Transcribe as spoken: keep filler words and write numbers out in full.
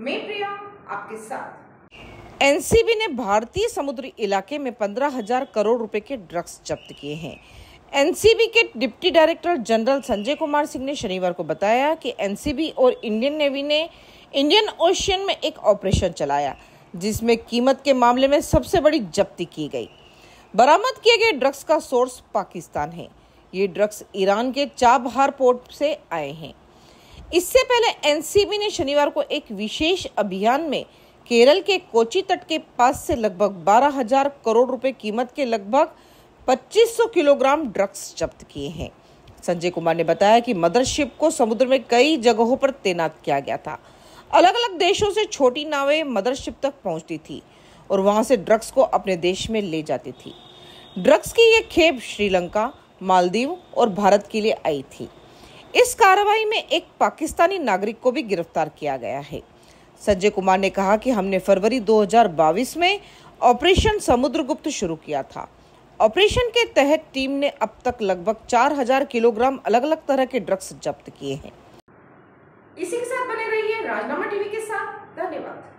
मैं प्रिया आपके साथ। एनसीबी ने भारतीय समुद्री इलाके में पंद्रह हजार करोड़ रुपए के ड्रग्स जब्त किए हैं। एनसीबी के deputy director general Sanjay Kumar Singh ने शनिवार को बताया कि एनसीबी और इंडियन नेवी ने इंडियन ओशियन में एक ऑपरेशन चलाया जिसमें कीमत के मामले में सबसे बड़ी जब्ती की गई। बरामद किए गए ड्रग्स का सोर्स पाकिस्तान है। ये ड्रग्स ईरान के चाबहार पोर्ट से आए हैं। इससे पहले एनसीबी ने शनिवार को एक विशेष अभियान में केरल के कोची तट के पास से लगभग बारह हजार करोड़ रुपए कीमत के लगभग पच्चीस सौ किलोग्राम ड्रग्स जब्त किए हैं। संजय कुमार ने बताया कि मदरशिप को समुद्र में कई जगहों पर तैनात किया गया था। अलग अलग देशों से छोटी नावें मदरशिप तक पहुंचती थी और वहां से ड्रग्स को अपने देश में ले जाती थी। ड्रग्स की ये खेप श्रीलंका, मालदीव और भारत के लिए आई थी। इस कार्रवाई में एक पाकिस्तानी नागरिक को भी गिरफ्तार किया गया है। संजय कुमार ने कहा कि हमने फरवरी दो हजार बाईस में ऑपरेशन समुद्रगुप्त शुरू किया था। ऑपरेशन के तहत टीम ने अब तक लगभग चार हजार किलोग्राम अलग अलग तरह के ड्रग्स जब्त किए हैं। इसी के साथ बने रहिए राजनामा टीवी के साथ। धन्यवाद।